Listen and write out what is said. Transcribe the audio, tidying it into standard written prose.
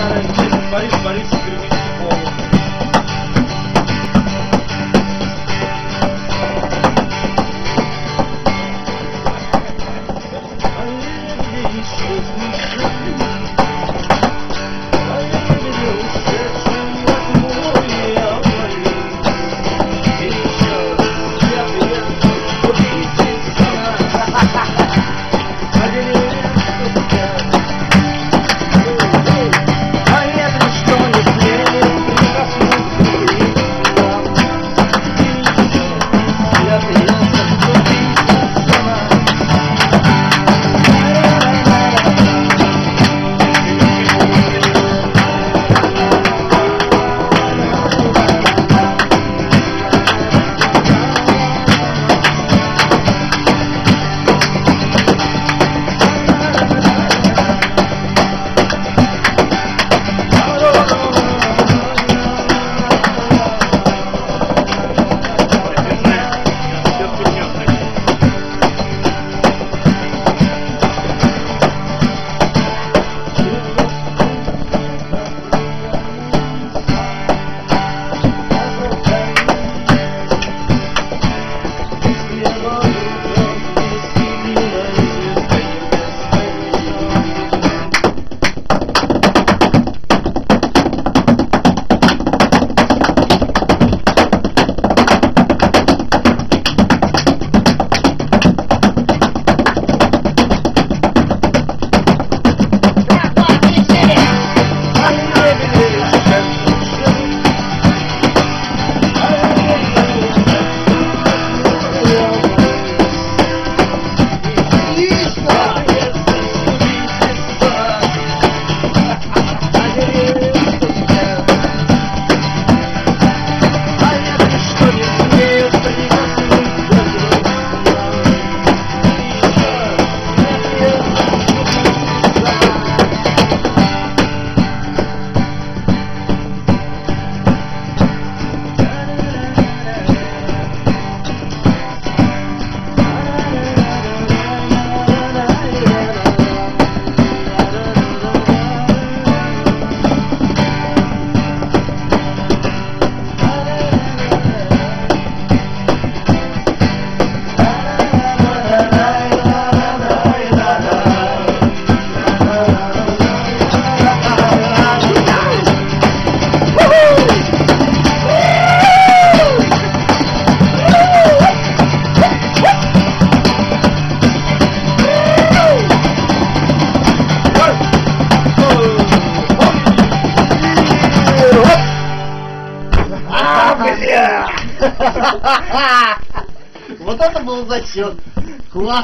Борис Борисович Кривицкий Волк. Вот это был зачет. Класс.